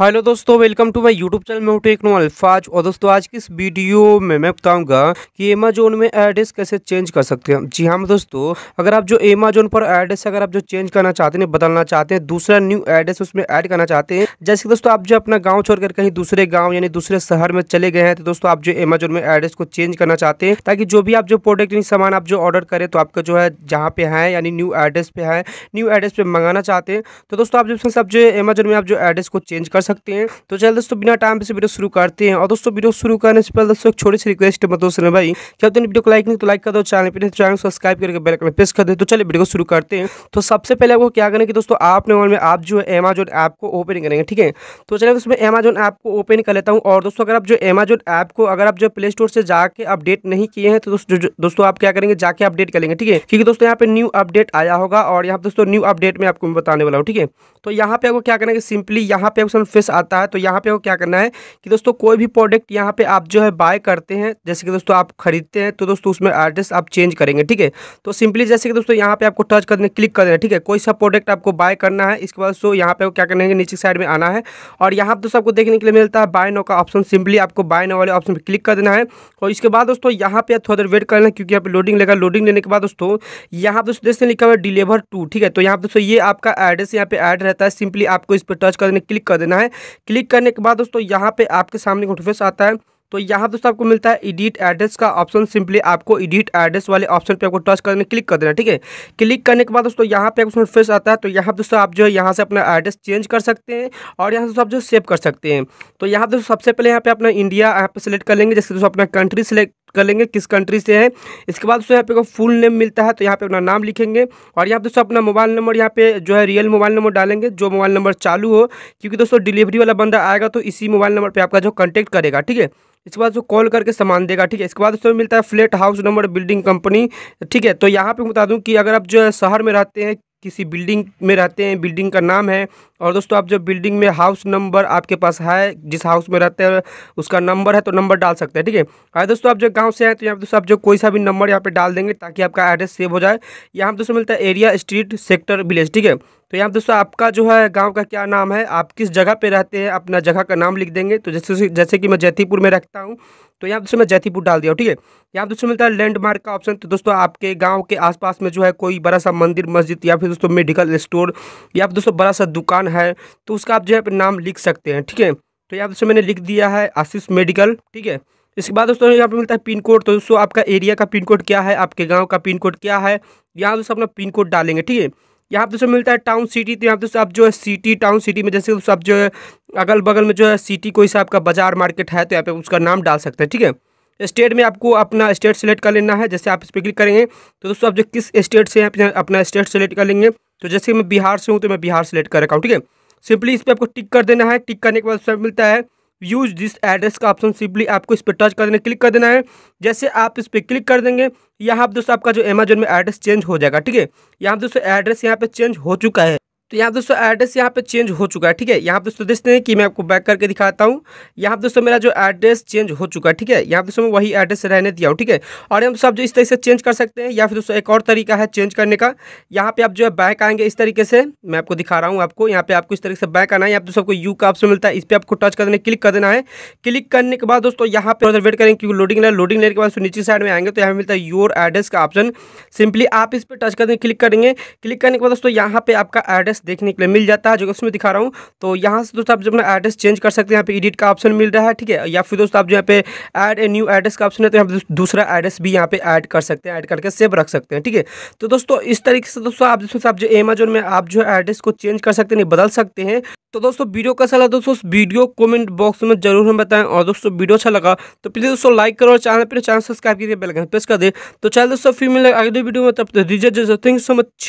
Hello दोस्तों, welcome to my YouTube channel. मैं हूं टेक्नोअल्फाज और दोस्तों आज की इस वीडियो में मैं बताऊंगा कि अमेजोन में एड्रेस कैसे चेंज कर सकते हैं। जी हाँ दोस्तों, अगर आप जो अमेजोन पर एड्रेस अगर आप जो चेंज करना चाहते हैं, बदलना चाहते हैं, दूसरा न्यू एड्रेस उसमें ऐड करना चाहते हैं, जैसे दोस्तों आप जो अपना गाँव छोड़कर कहीं दूसरे गाँव यानी दूसरे शहर में चले गए हैं, तो दोस्तों आप जो अमेजोन में एड्रेस को चेंज करना चाहते हैं ताकि जो भी आप जो प्रोडक्ट यानी सामान आप जो ऑर्डर करें तो आपका जो है जहाँ पे है यानी न्यू एड्रेस पे है, न्यू एड्रेस पे मंगाना चाहते हैं तो दोस्तों आप जब आप जो अमेजोन में आप जो एड्रेस को चेंज सकते हैं। तो चलिए दोस्तों बिना टाइम पे वीडियो शुरू करते हैं। और दोस्तों वीडियो शुरू करने से पहले दोस्तों एक छोटी सी रिक्वेस्ट है दोस्तों भाई, क्या आपने वीडियो को लाइक नहीं तो लाइक कर दो, चैनल पे नहीं तो चैनल को सब्सक्राइब करके बेल आइकन प्रेस कर दे। तो चलिए वीडियो को शुरू करते हैं। तो सबसे पहले आपको क्या करना है कि दोस्तों आपने मोबाइल में आप जो है अमेजॉन ऐप को ओपन करेंगे, ठीक है। तो चलिए दोस्तों मैं अमेजॉन ऐप को ओपन कर लेता हूँ। और दोस्तों अगर आप जो अमेजॉन ऐप को अगर आप जो प्ले स्टोर से जाके अपडेट नहीं किए हैं तो दोस्तों आप क्या करेंगे जाके अपडेट कर लेंगे, ठीक है, क्योंकि दोस्तों यहाँ पे न्यू अपडेट आया होगा और यहाँ पे दोस्तों न्यू अपडेट में आपको बताने वाला हूँ, ठीक है। तो यहाँ पे आपको क्या करना है, सिंपली यहाँ पे फेस आता है तो यहाँ पे आपको क्या करना है कि दोस्तों कोई भी प्रोडक्ट यहाँ पे आप जो है बाय करते हैं, जैसे कि दोस्तों आप खरीदते हैं तो दोस्तों उसमें एड्रेस आप चेंज करेंगे, ठीक है। तो सिंपली जैसे कि दोस्तों यहाँ पे आपको टच करने क्लिक कर देना, ठीक है। कोई सा प्रोडक्ट आपको बाय करना है, इसके बाद दोस्तों यहाँ पे आपको क्या करना है, नीचे साइड में आना है और यहाँ पर दोस्तों आपको देखने के लिए मिलता है बाय नाउ का ऑप्शन। सिंपली आपको बाय नाउ वाले ऑप्शन पर क्लिक कर देना है और इसके बाद दोस्तों यहाँ पे थोड़ा देर वेट करना है क्योंकि यहाँ पे लोडिंग लगा। लोडिंग लेने के बाद दोस्तों यहाँ पर दोस्तों लिखा हुआ है डिलीवर टू, ठीक है। तो यहाँ पर दोस्तों ये आपका एड्रेस यहाँ पे ऐड रहता है। सिंपली आपको इस पर टच करने क्लिक कर देना है। क्लिक करने के बाद दोस्तों यहाँ पे आपके सामने इंटरफेस आता है। तो यहाँ दोस्तों आपको मिलता है एडिट एड्रेस का ऑप्शन। सिंपली आपको एडिट एड्रेस वाले ऑप्शन पे आपको टच करने क्लिक कर देना, ठीक है। क्लिक करने के बाद दोस्तों यहाँ पे आपको इंटरफेस आता है। तो यहाँ दोस्तों आप जो है यहाँ से अपना एड्रेस चेंज कर सकते हैं और यहाँ दोस्तों आप जो सेव कर सकते हैं। तो यहाँ दोस्तों सबसे पहले यहाँ पे अपना इंडिया यहाँ पे सेलेक्ट कर लेंगे, जैसे दोस्तों अपना कंट्री सेलेक्ट कर लेंगे किस कंट्री से है। इसके बाद दोस्तों यहाँ पे को फुल नेम मिलता है तो यहाँ पे अपना नाम लिखेंगे और यहाँ पे दोस्तों अपना मोबाइल नंबर यहाँ पे जो है रियल मोबाइल नंबर डालेंगे, जो मोबाइल नंबर चालू हो, क्योंकि दोस्तों डिलीवरी वाला बंदा आएगा तो इसी मोबाइल नंबर पे आपका जो कॉन्टैक्ट करेगा, ठीक है। इसके बाद जो कॉल करके सामान देगा, ठीक है। इसके बाद दोस्तों मिलता है flat, house number, building, company, ठीक है। तो यहाँ पे बता दूँ कि अगर आप जो है शहर में रहते हैं, किसी बिल्डिंग में रहते हैं, बिल्डिंग का नाम है और दोस्तों आप जो बिल्डिंग में हाउस नंबर आपके पास है, जिस हाउस में रहते हैं उसका नंबर है तो नंबर डाल सकते हैं, ठीक है। और दोस्तों आप जो गांव से हैं तो यहाँ पर दोस्तों आप जो कोई सा भी नंबर यहाँ पे डाल देंगे ताकि आपका एड्रेस सेव हो जाए। यहाँ पर दोस्तों मिलता है एरिया, स्ट्रीट, सेक्टर, विलेज, ठीक है। तो यहाँ पर दोस्तों आपका जो है गाँव का क्या नाम है, आप किस जगह पर रहते हैं, अपना जगह का नाम लिख देंगे। तो जैसे कि मैं जैतीपुर में रखता हूँ तो यहाँ दोस्तों मैं जैतीपुर डाल दिया, ठीक है। यहाँ दोस्तों मिलता है लैंडमार्क का ऑप्शन। तो दोस्तों आपके गांव के आसपास में जो है कोई बड़ा सा मंदिर, मस्जिद या फिर दोस्तों मेडिकल स्टोर या फिर दोस्तों बड़ा सा दुकान है तो उसका आप जो है नाम लिख सकते हैं, ठीक है। तो यहाँ दोस्तों मैंने लिख दिया है आशीष मेडिकल, ठीक है। इसके बाद दोस्तों यहाँ पे मिलता है पिन कोड। तो दोस्तों आपका एरिया का पिन कोड क्या है, आपके गाँव का पिन कोड क्या है, यहाँ दोस्तों अपना पिन कोड डालेंगे, ठीक है। यहाँ पर दोस्तों मिलता है टाउन, सिटी। तो यहाँ पर दोस्तों आप जो है सिटी, टाउन, सिटी में जैसे दोस्तों आप जो है अगल बगल में जो है सिटी कोई सा आपका बाजार, मार्केट है तो यहाँ पे उसका नाम डाल सकते हैं, ठीक है। स्टेट में आपको अपना स्टेट सेलेक्ट कर लेना है, जैसे आप इस पर क्लिक करेंगे तो दोस्तों आप जो किस स्टेट से हैं अपना स्टेट सेलेक्ट कर लेंगे। तो जैसे मैं बिहार से हूँ तो मैं बिहार सेलेक्ट कर रखा हूँ, ठीक है। सिंपली इस पर आपको टिक कर देना है। टिक करने के बाद सब मिलता है यूज दिस एड्रेस का ऑप्शन। सिंपली आपको इस पर टच कर देना, क्लिक कर देना है। जैसे आप इस पर क्लिक कर देंगे यहाँ पर दोस्तों आपका जो अमेजोन में एड्रेस चेंज हो जाएगा, ठीक है। यहाँ पर दोस्तों एड्रेस यहाँ पे चेंज हो चुका है। तो यहाँ दोस्तों एड्रेस यहाँ पे चेंज हो चुका है, ठीक है। यहाँ पे दोस्तों देखते हैं कि मैं आपको बैक करके दिखाता हूँ। यहाँ पे दोस्तों मेरा जो एड्रेस चेंज हो चुका है, ठीक है। यहाँ पे दोस्तों मैं वही एड्रेस रहने दिया हूँ, ठीक है। और हम सब जो इस तरह से चेंज कर सकते हैं या फिर दोस्तों एक और तरीका है चेंज करने का। यहाँ पे आप जो है बैक आएंगे इस तरीके से, मैं आपको दिखा रहा हूँ। आपको यहाँ पे आपको इस तरीके से बैक आना है। यहाँ पर दोस्तों आपको यू का ऑप्शन मिलता है, इस पर आपको टच कर देना, क्लिक कर देना है। क्लिक करने के बाद दोस्तों यहाँ पर वेट करेंगे क्योंकि लोडिंग है। लोडिंग लेने के बाद नीचे साइड में आएंगे तो यहाँ मिलता है योर एड्रेस का ऑप्शन। सिंपली आप इस पर टच कर देंगे, क्लिक करेंगे। क्लिक करने के बाद दोस्तों यहाँ पे आपका एड्रेस देखने के लिए मिल जाता है, जो उसमें दिखा रहा हूँ। तो यहाँ से दोस्तों आप जो अपना एड्रेस चेंज कर सकते हैं, यहाँ पे एडिट का ऑप्शन मिल रहा है, ठीक है। या फिर दोस्तों आप जो यहाँ पे ऐड ए न्यू एड्रेस का ऑप्शन है तो यहाँ पे दूसरा एड्रेस भी यहाँ पे ऐड कर सकते हैं, ऐड करके सेव रख सकते हैं, ठीक है। तो दोस्तों इस तरीके से दोस्तों आप जो अमेजोन में आप जो एड्रेस को चेंज कर सकते हैं, बदल सकते हैं। तो दोस्तों वीडियो कैसा लगा दोस्तों, वीडियो कमेंट बॉक्स में जरूर हम बताएं। और दोस्तों वीडियो अच्छा लगा तो प्लीज़ दोस्तों लाइक करो और चैनल सब्सक्राइब करके बेल आइकन प्रेस कर दे। तो चलिए दोस्तों फिर मिलेंगे अगले वीडियो में, तब तक थैंक यू सो मच।